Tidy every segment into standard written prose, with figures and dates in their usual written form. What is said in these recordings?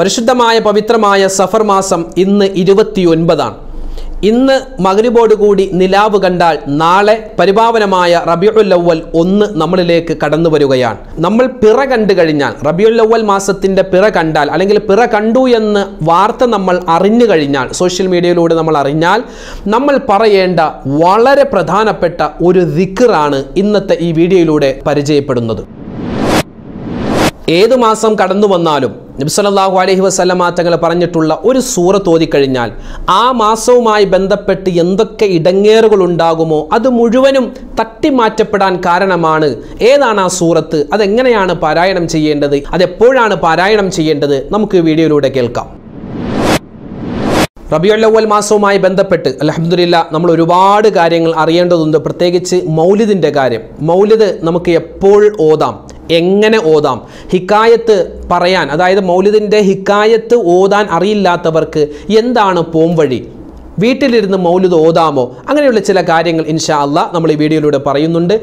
പരിശുദ്ധമായ പവിത്രമായ സഫർ മാസം ഇന്ന് 29-ആണ്. ഇന്ന് മഗ്രിബോട് കൂടി നിലാവ് കണ്ടാൽ നാളെ പരിപാവനമായ റബീഉൽ അവ്വൽ 1 നമ്മളിലേക്ക് കടന്നു വരികയാണ്. നമ്മൾ പിറ കണ്ടു കഴിഞ്ഞാൽ, റബീഉൽ അവ്വൽ മാസത്തിൻ്റെ പിറ കണ്ടാൽ അല്ലെങ്കിൽ പിറ കണ്ടു എന്ന് വാർത്ത നമ്മൾ അറിഞ്ഞു കഴിഞ്ഞാൽ, സോഷ്യൽ മീഡിയയിലൂടെ നമ്മൾ അറിഞ്ഞാൽ, നമ്മൾ പറയേണ്ട വളരെ പ്രധാനപ്പെട്ട ഒരു ദിക്റാണ് ഇന്നത്തെ ഈ വീഡിയോയിലൂടെ പരിചയപ്പെടുന്നത്. ഏത് മാസം കടന്നു വന്നാലും നബി സല്ലല്ലാഹു അലൈഹി വസല്ലമ തങ്ങൾ പറഞ്ഞിട്ടുള്ള ഒരു സൂറത്ത് ഓതിക്കഴിഞ്ഞാൽ ആ മാസവുമായി ബന്ധപ്പെട്ട് എന്തൊക്കെ ഇടങ്ങേറുകൾ ഉണ്ടാകുമോ അത് മുഴുവനും തട്ടിമാറ്റപ്പെടാൻ കാരണമാണ്. ഏതാണ് ആ സൂറത്ത്, അതെങ്ങനെയാണ് പാരായണം ചെയ്യേണ്ടത്, അതെപ്പോഴാണ് പാരായണം ചെയ്യേണ്ടത്, നമുക്ക് വീഡിയോയിലൂടെ കേൾക്കാം. റബീഉൽ അവ്വൽ മാസവുമായി ബന്ധപ്പെട്ട് അൽഹംദുലില്ലാഹ് നമ്മൾ ഒരുപാട് കാര്യങ്ങൾ അറിയേണ്ടതുണ്ട്. പ്രത്യേകിച്ച് മൗലിദിൻ്റെ കാര്യം. മൗലിദ് നമുക്ക് എപ്പോൾ ഓതാം, എങ്ങനെ ഓതാം, ഹിക്കായത്ത് പറയാൻ, അതായത് മൗലിദിൻ്റെ ഹിക്കായത്ത് ഓതാൻ അറിയില്ലാത്തവർക്ക് എന്താണ് പോംവഴി, വീട്ടിലിരുന്ന് മൗലിദ് ഓതാമോ, അങ്ങനെയുള്ള ചില കാര്യങ്ങൾ ഇൻഷാ അല്ലാഹ് നമ്മൾ ഈ വീഡിയോയിലൂടെ പറയുന്നുണ്ട്.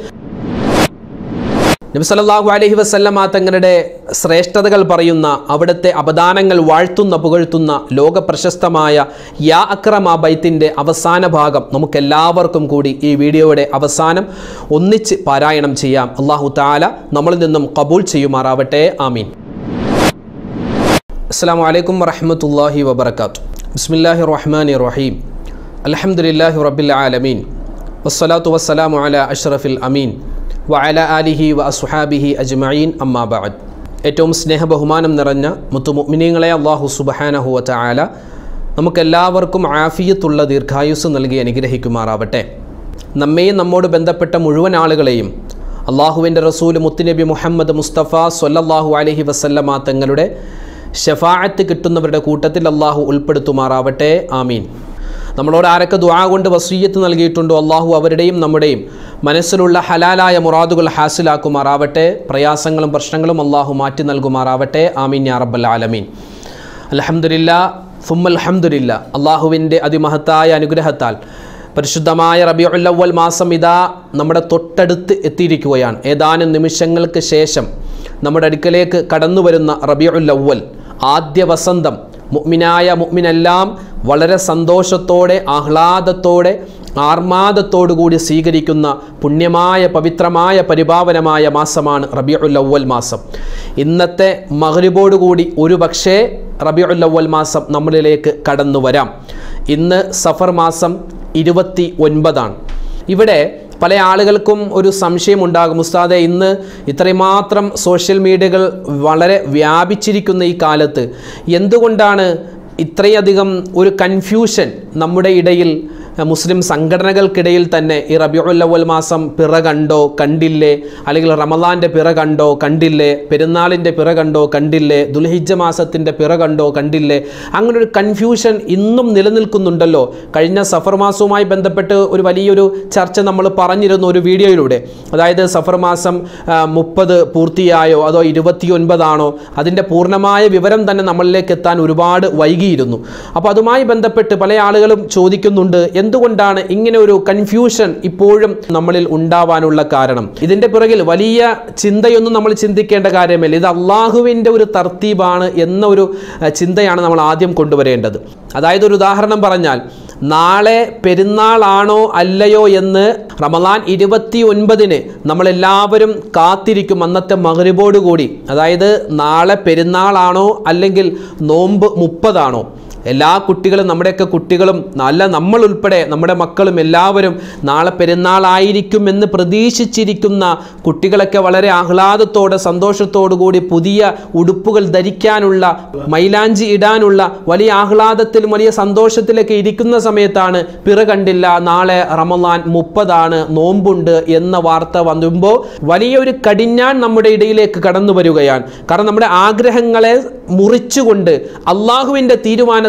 നബി സല്ലല്ലാഹു അലൈഹി വസല്ലമ തങ്ങളുടെ ശ്രേഷ്ഠതകൾ പറയുന്ന, അവിടുത്തെ അപദാനങ്ങൾ വാഴ്ത്തുന്ന പുകഴ്ത്തുന്ന ലോക പ്രശസ്തമായ യാ അക്രമ ബൈത്തിൻ്റെ അവസാന ഭാഗം നമുക്കെല്ലാവർക്കും കൂടി ഈ വീഡിയോയുടെ അവസാനം ഒന്നിച്ച് പാരായണം ചെയ്യാം. അല്ലാഹു തആല നമ്മളിൽ നിന്നും ഖബൂൽ ചെയ്യുമാറാവട്ടെ. ആമീൻ. അസ്സലാമു അലൈക്കും വറഹ്മത്തുള്ളാഹി വബറകാത്തു. ബിസ്മില്ലാഹിർ റഹ്മാനിർ റഹീം. അൽഹംദുലില്ലാഹി റബ്ബിൽ ആലമീൻ. വസ്സലാത്തു വസ്സലാമു അലാ അഷ്റഫിൽ അമീൻ വഅല ആലിഹി വഅസ്ഹാബിഹി അജ്മഈൻ. അമ്മാ ബഅദ്. ഏറ്റവും സ്നേഹബഹുമാനം നിറഞ്ഞ മുത്തുമുഅ്മിനീങ്ങളെ, അല്ലാഹു സുബ്ഹാനഹു വതആല നമുക്കെല്ലാവർക്കും ആഫിയത്തുള്ള ദീർഘായുസ് നൽകി അനുഗ്രഹിക്കുമാറാവട്ടെ. നമ്മെയും നമ്മോട് ബന്ധപ്പെട്ട മുഴുവൻ ആളുകളെയും അല്ലാഹുവിൻ്റെ റസൂൽ മുത്തുനബി മുഹമ്മദ് മുസ്തഫ സ്വല്ലല്ലാഹു അലൈഹി വസല്ലമ തങ്ങളുടെ ശഫാഅത്ത് കിട്ടുന്നവരുടെ കൂട്ടത്തിൽ അല്ലാഹു ഉൾപ്പെടുത്തുമാറാവട്ടെ. ആമീൻ. നമ്മളോട് ആരൊക്കെ ദുആ കൊണ്ട് വസീയത്ത് നൽകിയിട്ടുണ്ടോ അല്ലാഹു അവരുടെയും നമ്മുടെയും മനസ്സിലുള്ള ഹലാലായ മുറാദുകൾ ഹാസിലാക്കുമാറാവട്ടെ. പ്രയാസങ്ങളും പ്രശ്നങ്ങളും അല്ലാഹു മാറ്റി നൽകുമാറാവട്ടെ. ആമീൻ യാ റബ്ബൽ ആലമീൻ. അൽഹംദുലില്ലാഹ് സുമ്മൽ ഹംദുലില്ലാഹ്. അല്ലാഹുവിൻ്റെ അതിമഹത്തായ അനുഗ്രഹത്താൽ പരിശുദ്ധമായ റബീഉൽ അവ്വൽ മാസം ഇതാ നമ്മുടെ തൊട്ടടുത്ത് എത്തിയിരിക്കുകയാണ്. ഏതാനും നിമിഷങ്ങൾക്ക് ശേഷം നമ്മുടെ അടുക്കലേക്ക് കടന്നു വരുന്ന റബീഉൽ അവ്വൽ ആദ്യ വസന്തം മുഅ്മിനായ മുഅ്മിനെല്ലാം വളരെ സന്തോഷത്തോടെ ആഹ്ലാദത്തോടെ ആർമാദത്തോടുകൂടി സ്വീകരിക്കുന്ന പുണ്യമായ പവിത്രമായ പരിപാവനമായ മാസമാണ് റബീഉൽ അവ്വൽ മാസം. ഇന്നത്തെ മഗ്രിബോടുകൂടി ഒരു പക്ഷേ റബീഉൽ അവ്വൽ മാസം നമ്മളിലേക്ക് കടന്നു വരാം. ഇന്ന് സഫർ മാസം 29-ആണ്. ഇവിടെ പല ആളുകൾക്കും ഒരു സംശയമുണ്ടാകും, ഉസ്താദേ ഇന്ന് ഇത്രമാത്രം സോഷ്യൽ മീഡിയകൾ വളരെ വ്യാപിച്ചിരിക്കുന്ന ഈ കാലത്ത് എന്തുകൊണ്ടാണ് ഇത്രയധികം ഒരു കൺഫ്യൂഷൻ നമ്മുടെ ഇടയിൽ, മുസ്ലിം സംഘടനകൾക്കിടയിൽ തന്നെ ഈ റബീഉൽ അവ്വൽ മാസം പിറ കണ്ടോ കണ്ടില്ലേ, അല്ലെങ്കിൽ റമളാൻ്റെ പിറ കണ്ടോ കണ്ടില്ലേ, പെരുന്നാളിൻ്റെ പിറ കണ്ടോ കണ്ടില്ലേ, ദുൽഹിജ്ജ മാസത്തിൻ്റെ പിറ കണ്ടോ കണ്ടില്ലേ, അങ്ങനൊരു കൺഫ്യൂഷൻ ഇന്നും നിലനിൽക്കുന്നുണ്ടല്ലോ. കഴിഞ്ഞ സഫർ മാസവുമായി ബന്ധപ്പെട്ട് ഒരു വലിയൊരു ചർച്ച നമ്മൾ പറഞ്ഞിരുന്നു ഒരു വീഡിയോയിലൂടെ. അതായത് സഫർ മാസം 30 പൂർത്തിയായോ അതോ 29 അതിൻ്റെ പൂർണ്ണമായ വിവരം തന്നെ നമ്മളിലേക്ക് എത്താൻ ഒരുപാട് വൈകിയിരുന്നു. അപ്പോൾ അതുമായി ബന്ധപ്പെട്ട് പല ആളുകളും ചോദിക്കുന്നുണ്ട് എന്തുകൊണ്ടാണ് ഇങ്ങനെ ഒരു കൺഫ്യൂഷൻ ഇപ്പോഴും നമ്മളിൽ ഉണ്ടാവാനുള്ള കാരണം. ഇതിൻ്റെ പിറകിൽ വലിയ ചിന്തയൊന്നും നമ്മൾ ചിന്തിക്കേണ്ട കാര്യമില്ല. ഇത് അള്ളാഹുവിൻ്റെ ഒരു തർത്തീബാണ് എന്ന ഒരു ചിന്തയാണ് നമ്മൾ ആദ്യം കൊണ്ടുവരേണ്ടത്. അതായത് ഒരു ഉദാഹരണം പറഞ്ഞാൽ, നാളെ പെരുന്നാളാണോ അല്ലയോ എന്ന് റമളാൻ 29 നമ്മളെല്ലാവരും കാത്തിരിക്കും. അന്നത്തെ മഗ്രിബോടുകൂടി, അതായത് നാളെ പെരുന്നാളാണോ അല്ലെങ്കിൽ നോമ്പ് 30 എല്ലാ കുട്ടികളും, നമ്മുടെയൊക്കെ കുട്ടികളും, നല്ല നമ്മൾ ഉൾപ്പെടെ നമ്മുടെ മക്കളും എല്ലാവരും നാളെ പെരുന്നാളായിരിക്കുമെന്ന് പ്രതീക്ഷിച്ചിരിക്കുന്ന കുട്ടികളൊക്കെ വളരെ ആഹ്ലാദത്തോടെ സന്തോഷത്തോടുകൂടി പുതിയ ഉടുപ്പുകൾ ധരിക്കാനുള്ള, മൈലാഞ്ചി ഇടാനുള്ള വലിയ ആഹ്ലാദത്തിലും വലിയ സന്തോഷത്തിലൊക്കെ ഇരിക്കുന്ന സമയത്താണ് പിറ കണ്ടില്ല, നാളെ റമളാൻ 30 നോമ്പുണ്ട് എന്ന വാർത്ത വന്നുമ്പോൾ വലിയൊരു കടിഞ്ഞാൻ നമ്മുടെ ഇടയിലേക്ക് കടന്നു വരികയാണ്. കാരണം നമ്മുടെ ആഗ്രഹങ്ങളെ മുറിച്ചുകൊണ്ട് അള്ളാഹുവിൻ്റെ തീരുമാനം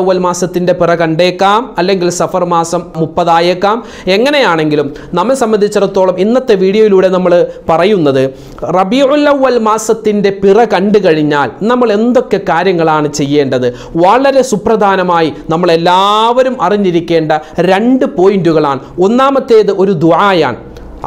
അവ്വൽ മാസത്തിൻ്റെ പിറ കണ്ടേക്കാം, അല്ലെങ്കിൽ സഫർ മാസം 30 ആയേക്കാം. എങ്ങനെയാണെങ്കിലും നമ്മെ സംബന്ധിച്ചിടത്തോളം ഇന്നത്തെ വീഡിയോയിലൂടെ നമ്മൾ പറയുന്നത്, റബീഉൽ അവ്വൽ മാസത്തിൻ്റെ പിറ കണ്ടു കഴിഞ്ഞാൽ നമ്മൾ എന്തൊക്കെ കാര്യങ്ങളാണ് ചെയ്യേണ്ടത്. വളരെ സുപ്രധാനമായി നമ്മളെല്ലാവരും അറിഞ്ഞിരിക്കേണ്ട 2 പോയിന്റുകളാണ്. ഒന്നാമത്തേത് ഒരു ദുആയാണ്.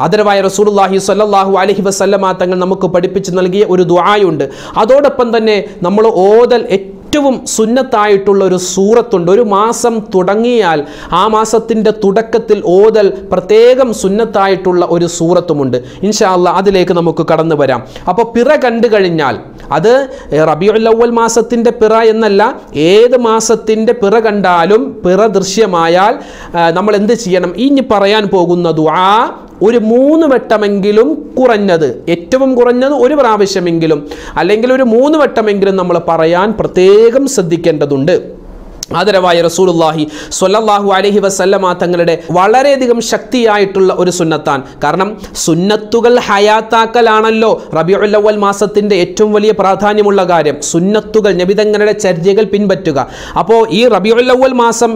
ആദരവായ റസൂലുള്ളാഹി സ്വല്ലല്ലാഹു അലൈഹി വസല്ലമ തങ്ങൾ നമുക്ക് പഠിപ്പിച്ച് നൽകിയ ഒരു ദുആയുണ്ട്. അതോടൊപ്പം തന്നെ നമ്മൾ ഓതൽ ഏറ്റവും സുന്നത്തായിട്ടുള്ള ഒരു സൂറത്തുണ്ട്. ഒരു മാസം തുടങ്ങിയാൽ ആ മാസത്തിൻ്റെ തുടക്കത്തിൽ ഓതൽ പ്രത്യേകം സുന്നത്തായിട്ടുള്ള ഒരു സൂറത്തുമുണ്ട്. ഇൻഷാ അല്ലാഹ് അതിലേക്ക് നമുക്ക് കടന്നു വരാം. അപ്പോൾ പിറ കണ്ടു കഴിഞ്ഞാൽ അത് റബീഉൽ അവ്വൽ മാസത്തിൻ്റെ പിറ എന്നല്ല, ഏത് മാസത്തിൻ്റെ പിറ കണ്ടാലും പിറ ദൃശ്യമായാൽ നമ്മൾ എന്ത് ചെയ്യണം? ഇനി പറയാൻ പോകുന്ന ദുആ ഒരു 3 വട്ടമെങ്കിലും കുറഞ്ഞത്, ഏറ്റവും കുറഞ്ഞത് 1 പ്രാവശ്യമെങ്കിലും അല്ലെങ്കിൽ ഒരു 3 വട്ടമെങ്കിലും നമ്മൾ പറയാൻ പ്രത്യേകം ശ്രദ്ധിക്കേണ്ടതുണ്ട്. ആദരവായ റസൂലുള്ളാഹി സ്വല്ലല്ലാഹു അലൈഹി വസല്ലമ തങ്ങളുടെ വളരെയധികം ശക്തിയായിട്ടുള്ള ഒരു സുന്നത്താണ്. കാരണം സുന്നത്തുകൾ ഹയാത്താക്കലാണല്ലോ റബീഉൽ അവ്വൽ മാസത്തിൻ്റെ ഏറ്റവും വലിയ പ്രാധാന്യമുള്ള കാര്യം. സുന്നത്തുകൾ, നബിതങ്ങളുടെ ചര്യകൾ പിൻപറ്റുക. അപ്പോൾ ഈ റബീഉൽ അവ്വൽ മാസം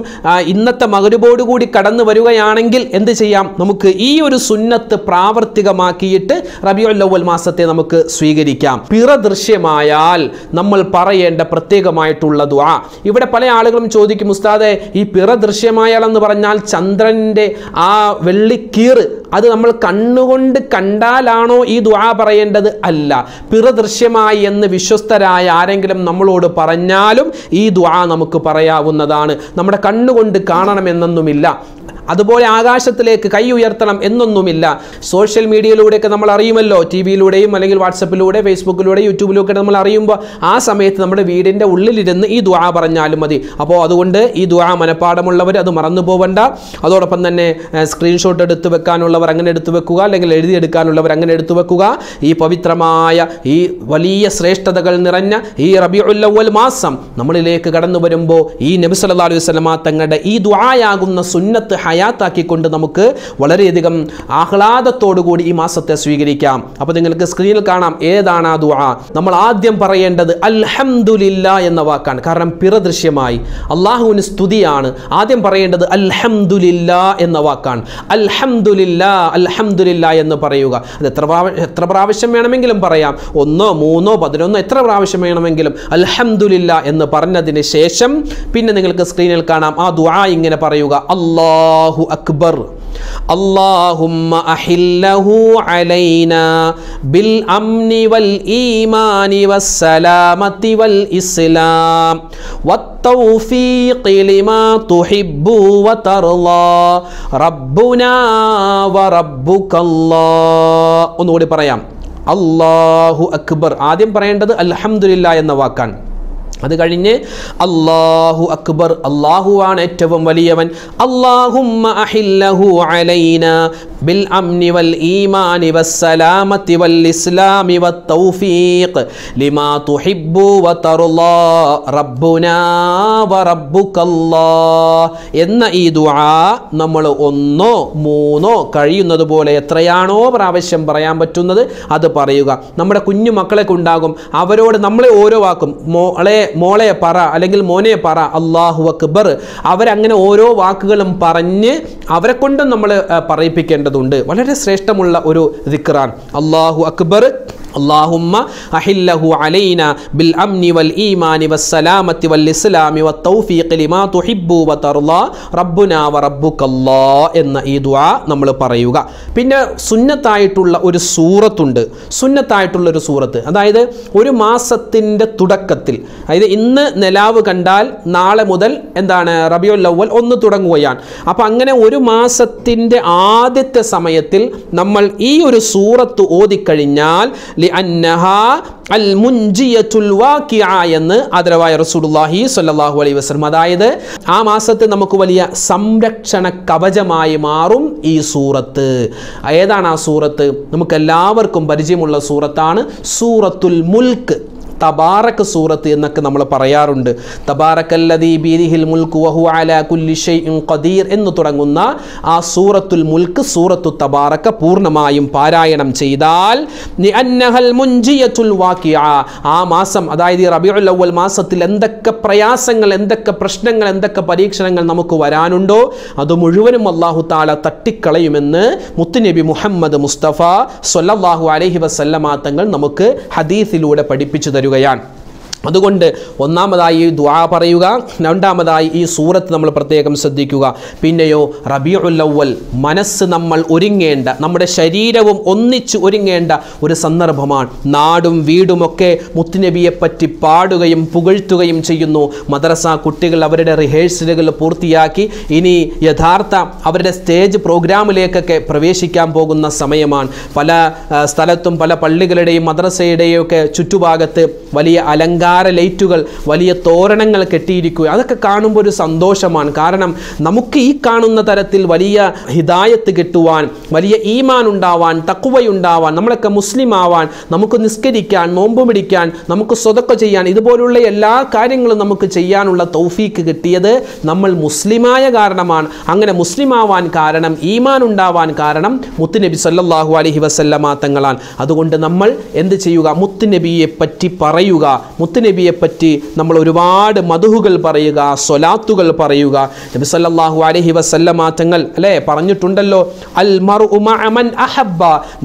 ഇന്നത്തെ മഗ്‌രിബോടുകൂടി കടന്നു വരികയാണെങ്കിൽ എന്ത് ചെയ്യാം? നമുക്ക് ഈ ഒരു സുന്നത്ത് പ്രാവർത്തികമാക്കിയിട്ട് റബീഉൽ അവ്വൽ മാസത്തെ നമുക്ക് സ്വീകരിക്കാം. പിറ ദൃശ്യമായാൽ നമ്മൾ പറയേണ്ട പ്രത്യേകമായിട്ടുള്ള ദുആ. ഇവിടെ പല ആളുകൾ ചോദിക്കും, ഉസ്താദേ ഈ പിറ ദൃശ്യമായാലെന്ന് പറഞ്ഞാൽ ചന്ദ്രൻ്റെ ആ വെള്ളിക്കീറ് അത് നമ്മൾ കണ്ണുകൊണ്ട് കണ്ടാലാണോ ഈ ദുആ പറയേണ്ടത്? അല്ല, പിറ ദൃശ്യമായി എന്ന് വിശ്വസ്തരായ ആരെങ്കിലും നമ്മളോട് പറഞ്ഞാലും ഈ ദുആ നമുക്ക് പറയാവുന്നതാണ്. നമ്മുടെ കണ്ണുകൊണ്ട് കാണണമെന്നൊന്നുമില്ല, അതുപോലെ ആകാശത്തിലേക്ക് കൈ ഉയർത്തണം എന്നൊന്നുമില്ല. സോഷ്യൽ മീഡിയയിലൂടെയൊക്കെ നമ്മൾ അറിയുമല്ലോ, ടി വിയിലൂടെയും അല്ലെങ്കിൽ വാട്സപ്പിലൂടെ ഫേസ്ബുക്കിലൂടെ യൂട്യൂബിലൂടെ നമ്മൾ അറിയുമ്പോൾ ആ സമയത്ത് നമ്മുടെ വീടിൻ്റെ ഉള്ളിലിരുന്ന് ഈ ദുആ പറഞ്ഞാലും മതി. അപ്പോൾ അതുകൊണ്ട് ഈ ദുആ മനഃപ്പാഠമുള്ളവർ അത് മറന്നു പോവണ്ട. അതോടൊപ്പം തന്നെ സ്ക്രീൻഷോട്ട് എടുത്തു വെക്കാനുള്ളവർ അങ്ങനെ എടുത്തു വെക്കുക, അല്ലെങ്കിൽ എഴുതിയെടുക്കാനുള്ളവർ അങ്ങനെ എടുത്തു വെക്കുക. ഈ പവിത്രമായ ഈ വലിയ ശ്രേഷ്ഠതകൾ നിറഞ്ഞ ഈ റബീഉൽ അവ്വൽ മാസം നമ്മളിലേക്ക് കടന്നു വരുമ്പോൾ ഈ നബി സല്ലല്ലാഹു അലൈഹി വസല്ലമ തങ്ങളുടെ ഈ ദുആയാകുന്ന സുന്നത്ത് ഹയാത്താക്കിക്കൊണ്ട് നമുക്ക് വളരെയധികം ആഹ്ലാദത്തോടുകൂടി ഈ മാസത്തെ സ്വീകരിക്കാം. അപ്പോൾ നിങ്ങൾക്ക് സ്ക്രീനിൽ കാണാം ഏതാണ് ആ ദുആ. നമ്മൾ ആദ്യം പറയേണ്ടത് അൽഹംദുലില്ലാ എന്ന വാക്കാണ്. കാരണം പിറ ദൃശ്യമായി, അല്ലാഹുവിന് സ്തുതിയാണ്. ആദ്യം പറയേണ്ടത് അൽഹംദുലില്ലാ എന്ന വാക്കാണ്. അൽഹംദുലില്ലാ അൽഹംദുലില്ലാ എന്ന് പറയുക. അത് എത്ര പ്രാവശ്യം വേണമെങ്കിലും പറയാം, 1, 3, 11 എത്ര പ്രാവശ്യം വേണമെങ്കിലും അൽഹംദുലില്ലാ എന്ന് പറഞ്ഞതിന് ശേഷം പിന്നെ നിങ്ങൾക്ക് സ്ക്രീനിൽ കാണാം ആ ദുആ ഇങ്ങനെ പറയുക, അല്ലാഹു അക്ബർ. اللهم أحله علينا بالأمن والإيمان والسلامة والإسلام والتوفيق لما تحب وترضى ربنا وربك الله. ഒന്നുകൂടി പറയാം, അല്ലാഹു അക്ബർ. ആദ്യം പറയേണ്ടത് അൽഹംദുലില്ല എന്ന വാക്കാണ്. അത് കഴിഞ്ഞ് അല്ലാഹു അക്ബർ, അല്ലാഹുവാണ് ഏറ്റവും വലിയവൻ. അല്ലാഹുമ്മ അഹില്ലഹു അലൈനാ ബിൽ അംനി വൽ ഈമാനി വസ്സലാമത്തി വൽ ഇസ്ലാമി വത്തൗഫീഖ് ലിമാ തുഹിബ്ബു വതർളാ റബ്ബുനാ വറബ്ബുകല്ലാഹ് എന്ന ഈ ദുആ നമ്മൾ 1, 3 കഴിയുന്നതുപോലെ എത്രയാണോ പ്രാവശ്യം പറയാൻ പറ്റുന്നത് അത് പറയുക. നമ്മുടെ കുഞ്ഞു മക്കളൊക്കെ ഉണ്ടാകും, അവരോട് നമ്മളെ ഓരോ വാക്കും മോളെ പറ അല്ലെങ്കിൽ മോനെ പറ അല്ലാഹു അക്ബർ, അവരങ്ങനെ ഓരോ വാക്കുകളും പറഞ്ഞ് അവരെ കൊണ്ടും നമ്മൾ പറയിപ്പിക്കേണ്ടതുണ്ട്. വളരെ ശ്രേഷ്ഠമുള്ള ഒരു ദിക്റാണ് അല്ലാഹു അക്ബർ. اللهم أحله علينا بالأمن والإيمان والسلامة والإسلام والتوفيق لما تحب وترضى ربنا وربك الله എന്ന ഈ ദുആ നമ്മൾ പറയുക. പിന്നെ സുന്നത്തായിട്ടുള്ള ഒരു സൂറത്തുണ്ട്. സുന്നത്തായിട്ടുള്ള ഒരു സൂറത്ത്, അതായത് ഒരു മാസത്തിൻ്റെ തുടക്കത്തിൽ, അതായത് ഇന്ന് നിലാവ് കണ്ടാൽ നാളെ മുതൽ എന്താണ് റബീഉൽ അവ്വൽ 1 തുടങ്ങുകയാണ്. അപ്പം അങ്ങനെ ഒരു മാസത്തിൻ്റെ ആദ്യത്തെ സമയത്തിൽ നമ്മൾ ഈ ഒരു സൂറത്ത് ഓതിക്കഴിഞ്ഞാൽ لأنها المنجية الواقعة أدرواي رسول الله صلى الله عليه وسلم هذا آم آسات نمكو وليا سمركشن كبجماي مارم إي سورة أيضا سورة نمك لاوركم برجم الله سورتان سورة الملك تبارك سورة إنك نملا بريارند تبارك الذي بيده الملك وهو على كل شيء قدير إن ترعنا سورة الملك سورة تبارك بورنا ما يمبارايا نمشيدال لأنها المنجية الواقعة آماسم أدايدي ربيع الأول ماسة لندك برياسنغ لندك برشنغ لندك بريكشنغ نمكو ورانندو هذا مجوّرم الله تعالى تتّك عليه من متنبي محمد مصطفى صلى الله عليه وسلم آتنغل نمك حديث لودا بدي بيجداريو അതുകൊണ്ട് ഒന്നാമതായി ദുആ പറയുക, രണ്ടാമതായി ഈ സൂറത്ത് നമ്മൾ പ്രത്യേകം ശ്രദ്ധിക്കുക. പിന്നെയോ റബീഉൽ അവ്വൽ മനസ്സ് നമ്മൾ ഒരുങ്ങേണ്ട, നമ്മുടെ ശരീരവും ഒന്നിച്ച് ഒരുങ്ങേണ്ട ഒരു സന്ദർഭമാണ്. നാടും വീടും ഒക്കെ മുത്തുനബിയെ പറ്റി പാടുകയും പുകഴ്ത്തുകയും ചെയ്യുന്നു. മദ്രസ കുട്ടികൾ അവരുടെ റിഹേഴ്സലുകൾ പൂർത്തിയാക്കി ഇനി യഥാർത്ഥ അവരുടെ സ്റ്റേജ് പ്രോഗ്രാമിലേക്കൊക്കെ പ്രവേശിക്കാൻ പോകുന്ന സമയമാണ്. പല സ്ഥലത്തും പല പള്ളികളുടെയും മദ്രസയുടെയും ഒക്കെ ചുറ്റുഭാഗത്ത് വലിയ അലങ്കാരം ലൈറ്റുകൾ വലിയ തോരണങ്ങൾ കെട്ടിയിരിക്കുക. അതൊക്കെ കാണുമ്പോൾ ഒരു സന്തോഷമാണ്. കാരണം നമുക്ക് ഈ കാണുന്ന തരത്തിൽ വലിയ ഹിദായത്ത് കിട്ടുവാൻ, വലിയ ഈമാൻ ഉണ്ടാവാൻ, തഖ്വയുണ്ടാവാൻ, നമ്മളൊക്കെ മുസ്ലിം ആവാൻ, നമുക്ക് നിസ്കരിക്കാൻ, നോമ്പ് പിടിക്കാൻ, നമുക്ക് സ്വതക്ക ചെയ്യാൻ, ഇതുപോലുള്ള എല്ലാ കാര്യങ്ങളും നമുക്ക് ചെയ്യാനുള്ള തൗഫീക്ക് കിട്ടിയത് നമ്മൾ മുസ്ലിമായ കാരണമാണ്. അങ്ങനെ മുസ്ലിം ആവാൻ കാരണം, ഈമാൻ ഉണ്ടാവാൻ കാരണം മുത്തുനബി സല്ലല്ലാഹു അലൈഹി വസല്ലമ തങ്ങളാണ്. അതുകൊണ്ട് നമ്മൾ എന്ത് ചെയ്യുക? മുത്തുനബിയെ പറ്റി പറയുക, നബിയെ പറ്റി നമ്മൾ ഒരുപാട് മധുഹുകൾ പറയുക, സ്വലാത്തുകൾ പറയുക. നബി സല്ലല്ലാഹു അലൈഹി വസല്ലമ തങ്ങൾ അല്ലേ പറഞ്ഞിട്ടുണ്ടല്ലോ, അൽ മർഉ മഅ മൻ അഹബ്ബ,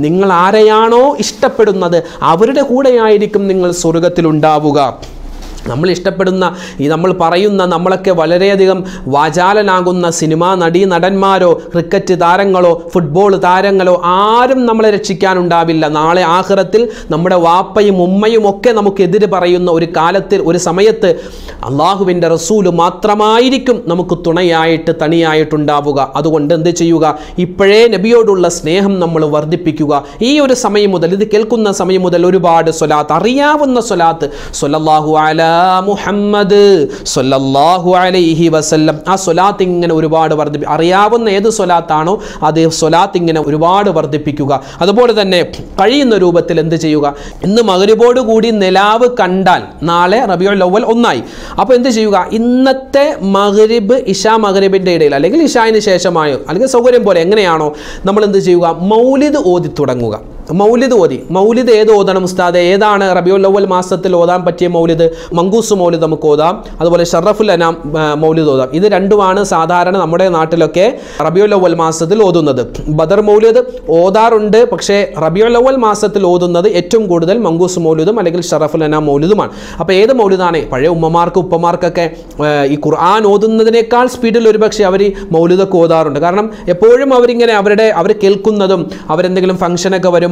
നിങ്ങൾ ആരെയാണോ ഇഷ്ടപ്പെടുന്നത് അവരുടെ കൂടെയായിരിക്കും നിങ്ങൾ സ്വർഗ്ഗത്തിലുണ്ടാവുക. നമ്മൾ ഇഷ്ടപ്പെടുന്ന, ഈ നമ്മൾ പറയുന്ന, നമ്മളൊക്കെ വളരെയധികം വാചാലനാകുന്ന സിനിമാ നടി നടന്മാരോ ക്രിക്കറ്റ് താരങ്ങളോ ഫുട്ബോൾ താരങ്ങളോ ആരും നമ്മളെ രക്ഷിക്കാനുണ്ടാവില്ല. നാളെ ആഖിറത്തിൽ നമ്മുടെ വാപ്പയും ഉമ്മയും ഒക്കെ നമുക്കെതിരെ പറയുന്ന ഒരു കാലത്തിൽ, ഒരു സമയത്ത് അള്ളാഹുവിൻ്റെ റസൂല് മാത്രമായിരിക്കും നമുക്ക് തുണയായിട്ട് തണിയായിട്ടുണ്ടാവുക. അതുകൊണ്ട് എന്ത് ചെയ്യുക? ഇപ്പോഴേ നബിയോടുള്ള സ്നേഹം നമ്മൾ വർദ്ധിപ്പിക്കുക. ഈ ഒരു സമയം മുതൽ, ഇത് കേൾക്കുന്ന സമയം മുതൽ ഒരുപാട് സ്വലാത്ത്, അറിയാവുന്ന സ്വലാത്ത്, സ്വല്ലല്ലാഹു അലൈഹി മുഹമ്മദ് സല്ലല്ലാഹു അലൈഹി വസല്ലം, ആ സ്വലാത്ത് ഇങ്ങനെ ഒരുപാട് വർദ്ധിപ്പിക്കുക. അറിയാവുന്ന ഏത് സ്വലാത്താണോ അത് സ്വലാത്ത് ഇങ്ങനെ ഒരുപാട് വർദ്ധിപ്പിക്കുക. അതുപോലെ തന്നെ കഴിയുന്ന രൂപത്തിൽ എന്ത് ചെയ്യുക? ഇന്ന് മഗ്‌രിബോട് കൂടി നിലാവ് കണ്ടാൽ നാളെ റബീഉൽ അവ്വൽ ഒന്നായി. അപ്പോൾ എന്ത് ചെയ്യുക? ഇന്നത്തെ മഗ്‌രിബ് ഇശാ മഗ്‌രിബിൻ്റെ ഇടയിൽ, അല്ലെങ്കിൽ ഇശായിന് ശേഷമായോ, അല്ലെങ്കിൽ സൗകര്യം പോലെ എങ്ങനെയാണോ നമ്മൾ എന്ത് ചെയ്യുക? മൗലിദ് ഓതി തുടങ്ങുക. മൗലിദ് ഓതി. മൗലിദ് ഏത് ഓതണം ഉസ്താദ്? ഏതാണ് റബീഉൽ അവ്വൽ മാസത്തിൽ ഓതാൻ പറ്റിയ മൗലിദ്? മങ്കൂസ് മൗലിദ് നമുക്ക് ഓതാം, അതുപോലെ ഷറഫുൽ അനാം മൗലിദ് ഓതാം. ഇത് രണ്ടുമാണ് സാധാരണ നമ്മുടെ നാട്ടിലൊക്കെ റബീഉൽ അവ്വൽ മാസത്തിൽ ഓതുന്നത്. ബദർ മൗലിദ് ഓതാറുണ്ട്, പക്ഷേ റബീഉൽ അവ്വൽ മാസത്തിൽ ഓതുന്നത് ഏറ്റവും കൂടുതൽ മങ്കൂസ് മൗലിദും അല്ലെങ്കിൽ ഷറഫുൽ അനാം മൗലിദുമാണ്. അപ്പോൾ ഏത് മൗലിദാണ്? പഴയ ഉമ്മമാർക്ക് ഉപ്പമാർക്കൊക്കെ ഈ ഖുർആൻ ഓതുന്നതിനേക്കാൾ സ്പീഡിൽ ഒരുപക്ഷെ അവർ മൗലിദൊക്കെ ഓതാറുണ്ട്. കാരണം എപ്പോഴും അവരിങ്ങനെ അവർ കേൾക്കുന്നതും, അവരെന്തെങ്കിലും ഫംഗ്ഷനൊക്കെ വരുമ്പോൾ,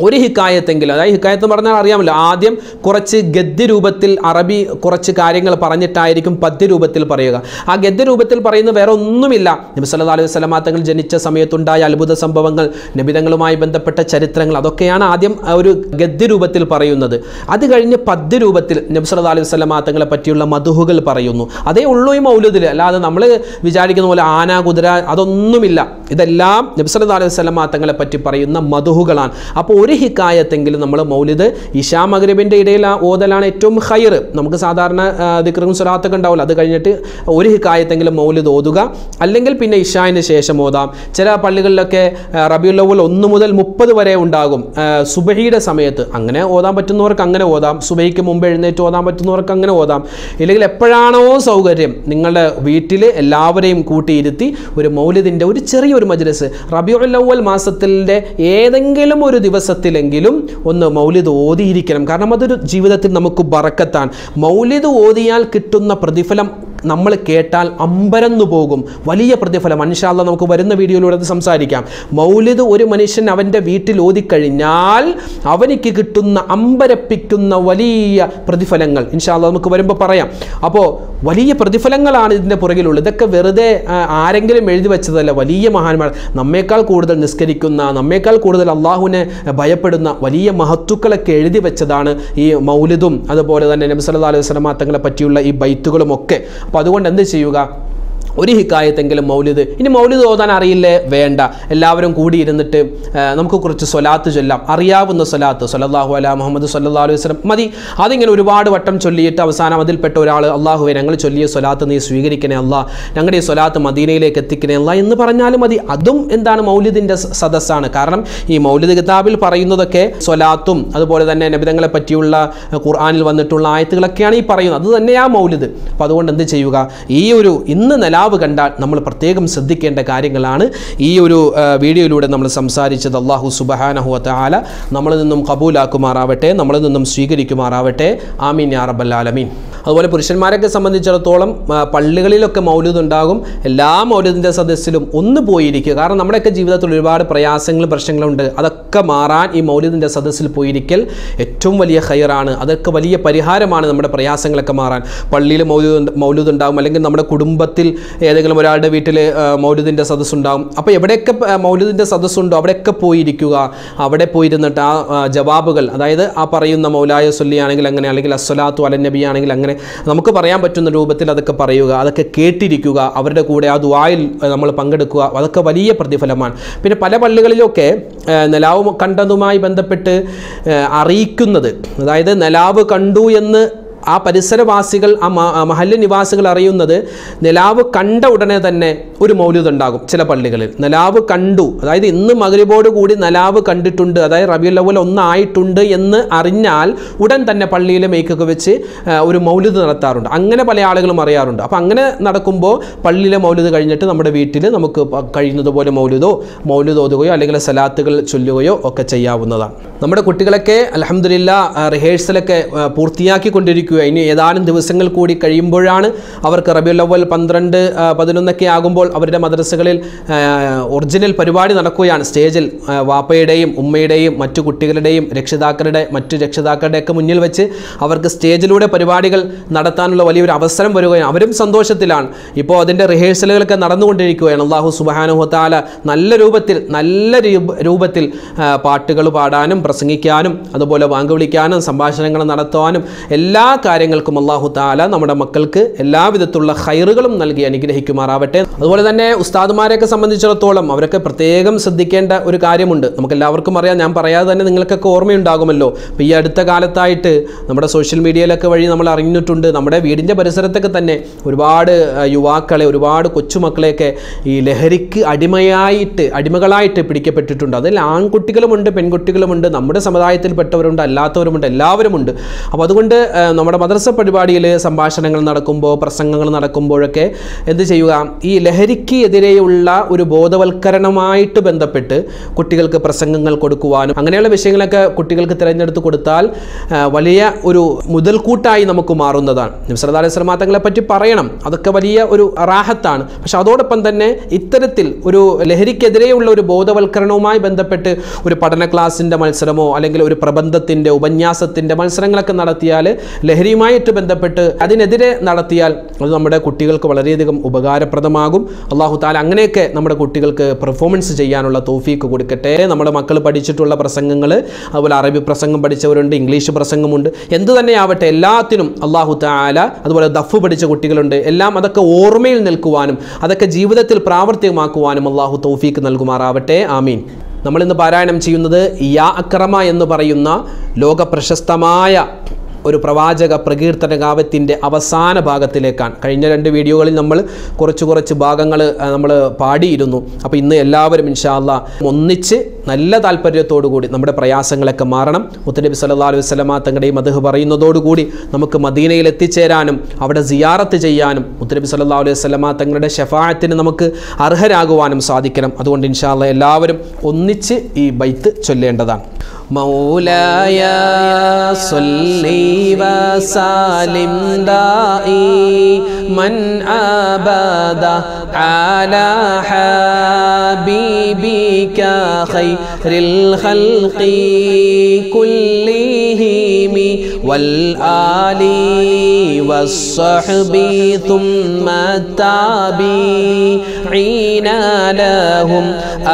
അതായത് ഹിക്കായത്ത് എന്ന് പറഞ്ഞാൽ അറിയാമല്ലോ, ആദ്യം കുറച്ച് ഗദ്യ രൂപത്തിൽ അറബി കുറച്ച് കാര്യങ്ങൾ പറഞ്ഞിട്ടായിരിക്കും പദ്യ രൂപത്തിൽ പറയുക. ആ ഗദ്യ രൂപത്തിൽ പറയുന്നത് വേറെ ഒന്നുമില്ല, നബി സല്ലല്ലാഹു അലൈഹി വസല്ലം തങ്ങൾ ജനിച്ച സമയത്തുണ്ടായ അത്ഭുത സംഭവങ്ങൾ, നബിതങ്ങളുമായി ബന്ധപ്പെട്ട ചരിത്രങ്ങൾ, അതൊക്കെയാണ് ആദ്യം ഒരു ഗദ്യ രൂപത്തിൽ പറയുന്നത്. അത് കഴിഞ്ഞ് പദ്യ രൂപത്തിൽ നബി സല്ലല്ലാഹു അലൈഹി വസല്ലം തങ്ങളെ പറ്റിയുള്ള മധുഹുകൾ പറയുന്നു. അതേ ഉള്ളൂ ഈ മൗലിദിൽ. അല്ലാതെ നമ്മൾ വിചാരിക്കുന്ന പോലെ ആന, കുതിര, അതൊന്നുമില്ല. ഇതെല്ലാം നബി സല്ലല്ലാഹു അലൈഹി വസല്ലം തങ്ങളെ പറ്റി പറയുന്ന മധുഹുകളാണ്. അപ്പോൾ ഒരു ഹിക്കായത്തെങ്കിലും നമ്മൾ മൗലിദ് ഇശാ മഗ്‌രിബിൻ്റെ ഇടയിൽ ഓതലാണ് ഏറ്റവും ഖൈർ. നമുക്ക് സാധാരണ ദിക്റും സ്വലാത്തൊക്കെ ഉണ്ടാവില്ല, അത് കഴിഞ്ഞിട്ട് ഒരു ഹിക്കായത്തെങ്കിലും മൗലിദ് ഓതുക. അല്ലെങ്കിൽ പിന്നെ ഇശായിന് ശേഷം ഓതാം. ചില പള്ളികളിലൊക്കെ റബീഉൽ അവ്വൽ 1 മുതൽ 30 വരെ ഉണ്ടാകും സുബഹിയുടെ സമയത്ത്. അങ്ങനെ ഓതാൻ പറ്റുന്നവർക്ക് അങ്ങനെ ഓതാം, സുബഹിക്ക് മുമ്പ് എഴുന്നേറ്റ് ഓതാൻ പറ്റുന്നവർക്ക് അങ്ങനെ ഓതാം. ഇല്ലെങ്കിൽ എപ്പോഴാണോ സൗകര്യം, നിങ്ങളുടെ വീട്ടിൽ എല്ലാവരെയും കൂട്ടിയിരുത്തി ഒരു മൗലിദിൻ്റെ ഒരു ചെറിയൊരു മജ്‌ലിസ് റബീഉൽ അവ്വൽ മാസത്തിൻ്റെ ഏതെങ്കിലും ഒരു ദിവസം ത്തിലെങ്കിലും ഒന്ന് മൗലിദ് ഓതിയിരിക്കണം. കാരണം അതൊരു ജീവിതത്തിൽ നമുക്ക് ബറക്കത്താണ്. മൗലിദ് ഓതിയാൽ കിട്ടുന്ന പ്രതിഫലം നമ്മൾ കേട്ടാൽ അമ്പരന്നു പോകും വലിയ പ്രതിഫലമാണ് ഇൻഷാ അല്ലാഹ് നമുക്ക് വരുന്ന വീഡിയോയിലൂടെ അത് സംസാരിക്കാം മൗലിദ് ഒരു മനുഷ്യൻ അവന്റെ വീട്ടിൽ ഓതി കഴിഞ്ഞാൽ അവനിക്ക് കിട്ടുന്ന അമ്പരപ്പിക്കുന്ന വലിയ പ്രതിഫലങ്ങൾ ഇൻഷാ അല്ലാഹ് നമുക്ക് വരുമ്പോൾ പറയാം അപ്പോൾ വലിയ പ്രതിഫലങ്ങളാണ് ഇതിന്റെ പുറകിലുള്ളത് ഇതൊക്കെ വെറുതെ ആരെങ്കിലും എഴുതി വെച്ചതല്ല വലിയ മഹാന്മാർ നമ്മേക്കാൾ കൂടുതൽ നിസ്കരിക്കുന്ന നമ്മേക്കാൾ കൂടുതൽ അല്ലാഹുവിനെ ഭയപ്പെടുന്ന വലിയ മഹത്തുക്കളൊക്കെ എഴുതി വെച്ചതാണ് ഈ മൗലിദും അതുപോലെ തന്നെ നബി സല്ലല്ലാഹു അലൈഹി വസല്ലം തങ്ങളെ പറ്റിയുള്ള ഈ ബൈത്തുകളും ഒക്കെ അപ്പോൾ അതുകൊണ്ട് എന്തു ചെയ്യുക ഒരു ഹിക്കായത്തെങ്കിലും മൗലിദ് ഇനി മൗലിദ് ഓതാൻ അറിയില്ലേ വേണ്ട എല്ലാവരും കൂടി ഇരുന്നിട്ട് നമുക്ക് കുറച്ച് സ്വലാത്ത് ചൊല്ലാം അറിയാവുന്ന സ്വലാത്ത് സല്ലല്ലാഹു അലൈഹി മുഹമ്മദ് സല്ലല്ലാഹു അലൈഹി വസല്ലം മതി അതിങ്ങനെ ഒരുപാട് വട്ടം ചൊല്ലിയിട്ട് അവസാനം അതിൽപ്പെട്ട ഒരാൾ അല്ലാഹുവേ ഞങ്ങൾ ചൊല്ലിയ സ്വലാത്ത് നീ സ്വീകരിക്കണേ അല്ലാ ഞങ്ങളുടെ ഈ സ്വലാത്ത് മദീനയിലേക്ക് എത്തിക്കണേ അല്ലാ എന്ന് പറഞ്ഞാലും മതി അതും എന്താണ് മൗലിദിൻ്റെ സദസ്സാണ് കാരണം ഈ മൗലിദ് കിതാബിൽ പറയുന്നതൊക്കെ സ്വലാത്തും അതുപോലെ തന്നെ നബിതങ്ങളെ പറ്റിയുള്ള ഖുർആനിൽ വന്നിട്ടുള്ള ആയത്തുകളൊക്കെയാണ് ഈ പറയുന്നത് അത് തന്നെയാണ് മൗലിദ് അപ്പോൾ അതുകൊണ്ട് എന്ത് ചെയ്യുക ഈ ഒരു ഇന്ന് കണ്ടാൽ നമ്മൾ പ്രത്യേകം ശ്രദ്ധിക്കേണ്ട കാര്യങ്ങളാണ് ഈ ഒരു വീഡിയോയിലൂടെ നമ്മൾ സംസാരിച്ചത് അല്ലാഹു സുബ്ഹാനഹു വതആല നമ്മളിൽ നിന്നും കബൂലാക്കുമാറാവട്ടെ നമ്മളിൽ നിന്നും സ്വീകരിക്കുമാറാവട്ടെ ആമീൻ യാ റബ്ബൽ ആലമീൻ അതുപോലെ പുരുഷന്മാരെ സംബന്ധിച്ചിടത്തോളം പള്ളികളിലൊക്കെ മൗലിദ് ഉണ്ടാകും എല്ലാ മൗലിദിൻ്റെ സദസ്സിലും ഒന്ന് പോയിരിക്കുക കാരണം നമ്മുടെയൊക്കെ ജീവിതത്തിൽ ഒരുപാട് പ്രയാസങ്ങളും പ്രശ്നങ്ങളുണ്ട് അതൊക്കെ മാറാൻ ഈ മൗലിദിൻ്റെ സദസ്സിൽ പോയിരിക്കൽ ഏറ്റവും വലിയ ഖൈറാണ് അതൊക്കെ വലിയ പരിഹാരമാണ് നമ്മുടെ പ്രയാസങ്ങളൊക്കെ മാറാൻ പള്ളിയിൽ മൗലിദ് ഉണ്ടാകും അല്ലെങ്കിൽ നമ്മുടെ കുടുംബത്തിൽ ഏതെങ്കിലും ഒരാളുടെ വീട്ടിൽ മൗലിദിൻ്റെ സദസ്സുണ്ടാകും അപ്പോൾ എവിടെയൊക്കെ മൗലിദിൻ്റെ സദസ്സുണ്ടോ അവിടെയൊക്കെ പോയിരിക്കുക അവിടെ പോയിരുന്നിട്ട് ആ ജവാബുകൾ അതായത് ആ പറയുന്ന മൗലായ സൊല്ലി ആണെങ്കിൽ അങ്ങനെ അല്ലെങ്കിൽ അസ്സലാത്തു അലൻ നബി ആണെങ്കിൽ അങ്ങനെ നമുക്ക് പറയാൻ പറ്റുന്ന രൂപത്തിൽ അതൊക്കെ പറയുക അതൊക്കെ കേട്ടിരിക്കുക അവരുടെ കൂടെ ആ ദുആയിൽ നമ്മൾ പങ്കെടുക്കുക അതൊക്കെ വലിയ പ്രതിഫലമാണ് പിന്നെ പല പള്ളികളിലൊക്കെ നിലാവ് കണ്ടതുമായി ബന്ധപ്പെട്ട് അറിയിക്കുന്നത് അതായത് നിലാവ് കണ്ടു എന്ന് ആ പരിസരവാസികൾ ആ മഹല്ല് നിവാസികൾ അറിയുന്നത് നിലാവ് കണ്ട ഉടനെ തന്നെ ഒരു മൗലിദ് ഉണ്ടാകും ചില പള്ളികളിൽ നിലാവ് കണ്ടു അതായത് ഇന്ന് മഗ്‌രിബോട് കൂടി നിലാവ് കണ്ടിട്ടുണ്ട് അതായത് റബീഉൽ അവ്വൽ ഒന്നായിട്ടുണ്ട് എന്ന് അറിഞ്ഞാൽ ഉടൻ തന്നെ പള്ളിയിലെ മൈക്കൊക്കെ വെച്ച് ഒരു മൗലിദ് നടത്താറുണ്ട് അങ്ങനെ പല ആളുകളും അറിയാറുണ്ട് അപ്പോൾ അങ്ങനെ നടക്കുമ്പോൾ പള്ളിയിലെ മൗലിദ് കഴിഞ്ഞിട്ട് നമ്മുടെ വീട്ടിൽ നമുക്ക് കഴിയുന്നതുപോലെ മൗലിദ് ഓതുകയോ അല്ലെങ്കിൽ സലാത്തുകൾ ചൊല്ലുകയോ ഒക്കെ ചെയ്യാവുന്നതാണ് നമ്മുടെ കുട്ടികളൊക്കെ അൽഹംദുലില്ലാഹ് റിഹേഴ്സലൊക്കെ പൂർത്തിയാക്കിക്കൊണ്ടിരിക്കും ഇനി ഏതാനും ദിവസങ്ങൾ കൂടി കഴിയുമ്പോഴാണ് അവർക്ക് റബീഉൽ അവ്വൽ 12, 11 ആകുമ്പോൾ അവരുടെ മദ്രസകളിൽ ഒറിജിനൽ പരിപാടി നടക്കുകയാണ് സ്റ്റേജിൽ വാപ്പയുടെയും ഉമ്മയുടെയും മറ്റു കുട്ടികളുടെയും മറ്റു രക്ഷിതാക്കളുടെയൊക്കെ മുന്നിൽ വെച്ച് അവർക്ക് സ്റ്റേജിലൂടെ പരിപാടികൾ നടത്താനുള്ള വലിയൊരു അവസരം വരികയാണ് അവരും സന്തോഷത്തിലാണ് ഇപ്പോൾ അതിൻ്റെ റിഹേഴ്സലുകളൊക്കെ നടന്നുകൊണ്ടിരിക്കുകയാണ് അല്ലാഹു സുബ്ഹാനഹു വതആല നല്ല രൂപത്തിൽ പാട്ടുകൾ പാടാനും പ്രസംഗിക്കാനും അതുപോലെ വാങ്ക് വിളിക്കാനും സംഭാഷണങ്ങൾ നടത്തുവാനും എല്ലാ കാര്യങ്ങൾക്കും അല്ലാഹു തആല നമ്മുടെ മക്കൾക്ക് എല്ലാവിധത്തിലുള്ള ഖൈറുകളും നൽകി അനുഗ്രഹിക്കുമാറാവട്ടെ അതുപോലെ തന്നെ ഉസ്താദുമാരെയൊക്കെ സംബന്ധിച്ചിടത്തോളം അവരൊക്കെ പ്രത്യേകം ശ്രദ്ധിക്കേണ്ട ഒരു കാര്യമുണ്ട് നമുക്ക് എല്ലാവർക്കും അറിയാം ഞാൻ പറയാതെ തന്നെ നിങ്ങൾക്കൊക്കെ ഓർമ്മയുണ്ടാകുമല്ലോ ഇപ്പോൾ ഈ അടുത്ത കാലത്തായിട്ട് നമ്മുടെ സോഷ്യൽ മീഡിയയിലൊക്കെ വഴി നമ്മൾ അറിഞ്ഞിട്ടുണ്ട് നമ്മുടെ വീടിൻ്റെ പരിസരത്തൊക്കെ തന്നെ ഒരുപാട് യുവാക്കളെ ഒരുപാട് കൊച്ചുമക്കളെയൊക്കെ ഈ ലഹരിക്ക് അടിമകളായിട്ട് പിടിക്കപ്പെട്ടിട്ടുണ്ട് അതിൽ ആൺകുട്ടികളുമുണ്ട് പെൺകുട്ടികളുമുണ്ട് നമ്മുടെ സമുദായത്തിൽപ്പെട്ടവരുണ്ട് അല്ലാത്തവരുമുണ്ട് എല്ലാവരുമുണ്ട് അപ്പോൾ അതുകൊണ്ട് നമ്മുടെ മദ്രസ പരിപാടിയിൽ സംഭാഷണങ്ങൾ നടക്കുമ്പോൾ പ്രസംഗങ്ങൾ നടക്കുമ്പോഴൊക്കെ എന്ത് ചെയ്യുക ഈ ലഹരിക്ക് എതിരെയുള്ള ഒരു ബോധവൽക്കരണമായിട്ട് ബന്ധപ്പെട്ട് കുട്ടികൾക്ക് പ്രസംഗങ്ങൾ കൊടുക്കുവാനും അങ്ങനെയുള്ള വിഷയങ്ങളൊക്കെ കുട്ടികൾക്ക് തിരഞ്ഞെടുത്ത് കൊടുത്താൽ വലിയ ഒരു മുതൽക്കൂട്ടായി നമുക്ക് മാറുന്നതാണ് നബി സല്ലല്ലാഹു അലൈഹി വസല്ലം തങ്ങളെ പറ്റി പറയണം അതൊക്കെ വലിയ ഒരു റാഹത്താണ് പക്ഷെ അതോടൊപ്പം തന്നെ ഇത്തരത്തിൽ ഒരു ലഹരിക്കെതിരെയുള്ള ഒരു ബോധവൽക്കരണവുമായി ബന്ധപ്പെട്ട് ഒരു പഠന ക്ലാസിൻ്റെ മത്സരമോ അല്ലെങ്കിൽ ഒരു പ്രബന്ധത്തിൻ്റെ ഉപന്യാസത്തിൻ്റെ മത്സരങ്ങളൊക്കെ നടത്തിയാൽ ലഹരിയുമായിട്ട് ബന്ധപ്പെട്ട് അതിനെതിരെ നടത്തിയാൽ അത് നമ്മുടെ കുട്ടികൾക്ക് വളരെയധികം ഉപകാരപ്രദമാകും അല്ലാഹു തആല അങ്ങനെയൊക്കെ നമ്മുടെ കുട്ടികൾക്ക് പെർഫോമൻസ് ചെയ്യാനുള്ള തൗഫീക്ക് കൊടുക്കട്ടെ നമ്മുടെ മക്കൾ പഠിച്ചിട്ടുള്ള പ്രസംഗങ്ങൾ അതുപോലെ അറബി പ്രസംഗം പഠിച്ചവരുണ്ട് ഇംഗ്ലീഷ് പ്രസംഗമുണ്ട് എന്ത് തന്നെയാവട്ടെ എല്ലാത്തിനും അല്ലാഹു തആല അതുപോലെ ദഫ് പഠിച്ച കുട്ടികളുണ്ട് എല്ലാം അതൊക്കെ ഓർമ്മയിൽ നിൽക്കുവാനും അതൊക്കെ ജീവിതത്തിൽ പ്രാവർത്തികമാക്കുവാനും അല്ലാഹു തൗഫീക്ക് നൽകുമാറാവട്ടെ ആമീൻ നമ്മളിന്ന് പാരായണം ചെയ്യുന്നത് യാ അക്രമ എന്ന് പറയുന്ന ലോക പ്രശസ്തമായ ഒരു പ്രവാചക പ്രകീർത്തന കാവ്യത്തിൻ്റെ അവസാന ഭാഗത്തിലേക്കാണ് കഴിഞ്ഞ 2 വീഡിയോകളിൽ നമ്മൾ കുറച്ച് ഭാഗങ്ങൾ പാടിയിരുന്നു അപ്പോൾ ഇന്ന് എല്ലാവരും ഇൻഷാ അല്ലാഹ് ഒന്നിച്ച് നല്ല താല്പര്യത്തോടു കൂടി നമ്മുടെ പ്രയാസങ്ങളൊക്കെ മാറണം മുത്തനബി സല്ലല്ലാഹു അലൈഹി വസല്ലം തങ്ങളുടെ ഈ മദ്ഹ് പറയുന്നതോടുകൂടി നമുക്ക് മദീനയിൽ എത്തിച്ചേരാനും അവിടെ സിയാറത്ത് ചെയ്യാനും മുത്തനബി സല്ലല്ലാഹു അലൈഹി വസല്ലം തങ്ങളുടെ ശഫാഅത്തിന് നമുക്ക് അർഹരാകുവാനും സാധിക്കണം അതുകൊണ്ട് ഇൻഷാ അല്ലാഹ് എല്ലാവരും ഒന്നിച്ച് ഈ ബൈത്ത് ചൊല്ലേണ്ടതാണ് مولاي صل وسلم دائما أبدا على حبيبك خير الخلق كلهم والآل والصحب ثم التابعين لهم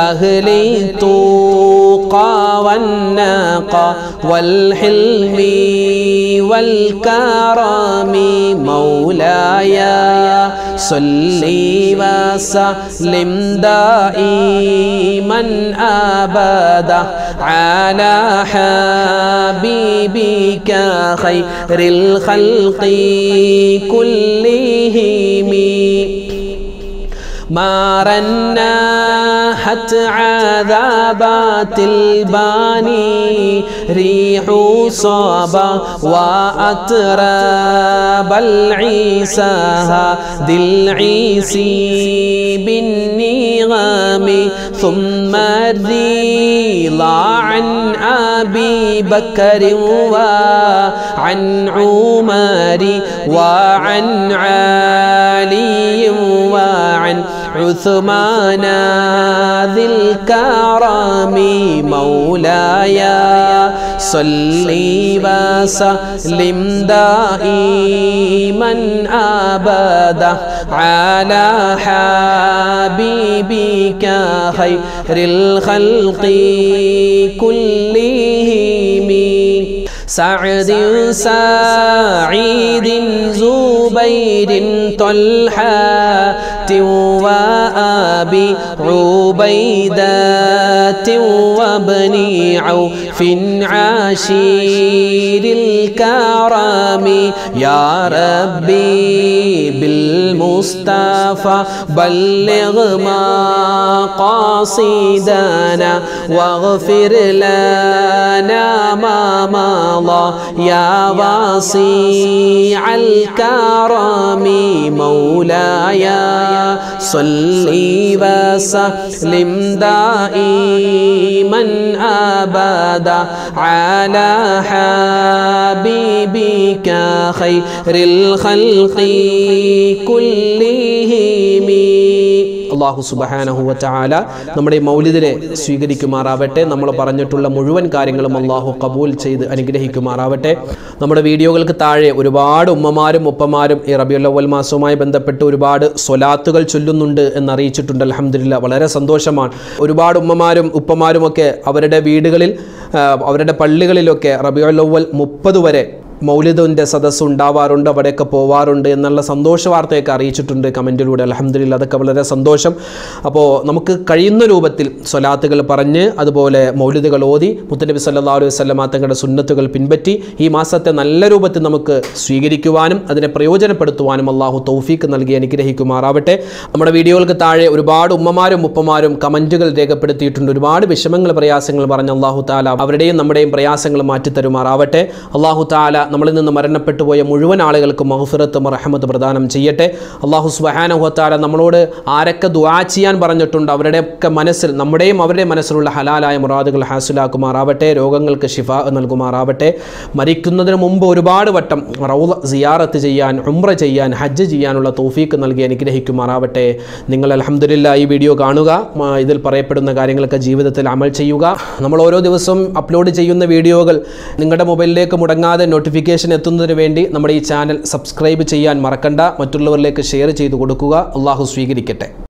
أهل التقى والنقى والحلم والكرم. مولاي صل وسلم دائما أبدا على حبيبك خير الخلق كلهم. ما رنحت عذابات الباني ريح صبا وأطرب العيسى هذي العيسي بالنغم. ثم رضي عن أبي بكر وعن عمر وعن علي وعن عثمان ذي الكرم. مولاي صل وسلم دائما أبدا على حبيبك خير الخلق كلهم. سعد سعيد زبير طلحة وأبي عبيدة وابن عوف عشير الكرم. يا ربي بالمصطفى بلغ مقاصدنا واغفر لنا ما مضى يا واسع الكرم. مولاي صل وسلم دائما أبدا على حبيبك خير الخلق كلهم. അല്ലാഹു സുബ്ഹാനഹു വ തആല നമ്മുടെ മൗലിദിനെ സ്വീകരിക്കുമാറാവട്ടെ. നമ്മൾ പറഞ്ഞിട്ടുള്ള മുഴുവൻ കാര്യങ്ങളും അല്ലാഹു ഖബൂൽ ചെയ്ത് അനുഗ്രഹിക്കുമാറാവട്ടെ. നമ്മുടെ വീഡിയോകൾക്ക് താഴെ ഒരുപാട് ഉമ്മമാരും ഉപ്പമാരും ഈ റബീഉൽ അവ്വൽ മാസവുമായി ബന്ധപ്പെട്ട് ഒരുപാട് സ്വലാത്തുകൾ ചൊല്ലുന്നുണ്ട് എന്ന് അറിയിച്ചിട്ടുണ്ട്. അൽഹംദുലില്ലാ, വളരെ സന്തോഷമാണ്. ഒരുപാട് ഉമ്മമാരും ഉപ്പമാരും ഒക്കെ അവരുടെ വീടുകളിൽ അവരുടെ പള്ളികളിലൊക്കെ റബീഉൽ അവ്വൽ 30 വരെ മൗലിദിൻ്റെ സദസ്സ് ഉണ്ടാവാറുണ്ട്, അവിടെയൊക്കെ പോവാറുണ്ട് എന്നുള്ള സന്തോഷ വാർത്തയൊക്കെ അറിയിച്ചിട്ടുണ്ട് കമൻറ്റിലൂടെ. അൽഹംദുലില്ലാ, അതൊക്കെ വളരെ സന്തോഷം. അപ്പോൾ നമുക്ക് കഴിയുന്ന രൂപത്തിൽ സ്വലാത്തുകൾ പറഞ്ഞ് അതുപോലെ മൗലിദുകൾ ഓതി മുത്തനബി സല്ലല്ലാഹു അലൈഹി വസല്ലമ തങ്ങളുടെ സുന്നത്തുകൾ പിൻപറ്റി ഈ മാസത്തെ നല്ല രൂപത്തിൽ നമുക്ക് സ്വീകരിക്കുവാനും അതിനെ പ്രയോജനപ്പെടുത്തുവാനും അള്ളാഹു തൗഫീക്ക് നൽകി അനുഗ്രഹിക്കുമാറാവട്ടെ. നമ്മുടെ വീഡിയോകൾക്ക് താഴെ ഒരുപാട് ഉമ്മമാരും ഉപ്പമാരും കമൻറ്റുകൾ രേഖപ്പെടുത്തിയിട്ടുണ്ട്. ഒരുപാട് വിഷമങ്ങൾ പ്രയാസങ്ങൾ പറഞ്ഞ് അള്ളാഹു താല അവരുടെയും നമ്മുടെയും പ്രയാസങ്ങൾ മാറ്റിത്തരുമാറാവട്ടെ. അള്ളാഹു താല നമ്മളിൽ നിന്ന് മരണപ്പെട്ടു പോയ മുഴുവൻ ആളുകൾക്കും മഗ്ഫിറത്തും റഹ്മത്തും പ്രദാനം ചെയ്യട്ടെ. അല്ലാഹു സുബ്ഹാനഹു വ തആല നമ്മളോട് ആരൊക്കെ ദുആ ചെയ്യാൻ പറഞ്ഞിട്ടുണ്ട് അവരുടെയൊക്കെ മനസ്സിൽ നമ്മുടെയും അവരുടെ മനസ്സിലുള്ള ഹലാലായ മുറാദുകൾ ഹാസിലാക്കുമാറാവട്ടെ. രോഗങ്ങൾക്ക് ശിഫാ നൽകുമാറാവട്ടെ. മരിക്കുന്നതിന് മുമ്പ് ഒരുപാട് വട്ടം റൗള സിയാറത്ത് ചെയ്യാൻ, ഉംറ ചെയ്യാൻ, ഹജ്ജ് ചെയ്യാനുള്ള തൗഫീക്ക് നൽകി അനുഗ്രഹിക്കുമാറാവട്ടെ. നിങ്ങൾ അൽഹംദുലില്ലാ ഈ വീഡിയോ കാണുക, ഇതിൽ പറയപ്പെടുന്ന കാര്യങ്ങളൊക്കെ ജീവിതത്തിൽ അമൽ ചെയ്യുക. നമ്മൾ ഓരോ ദിവസവും അപ്ലോഡ് ചെയ്യുന്ന വീഡിയോകൾ നിങ്ങളുടെ മൊബൈലിലേക്ക് മുടങ്ങാതെ നോട്ടിഫിക്കേഷൻ എത്തുന്നതിന് വേണ്ടി നമ്മുടെ ഈ ചാനൽ സബ്സ്ക്രൈബ് ചെയ്യാൻ മറക്കണ്ട. മറ്റുള്ളവരിലേക്ക് ഷെയർ ചെയ്തു കൊടുക്കുക. അല്ലാഹു സ്വീകരിക്കട്ടെ.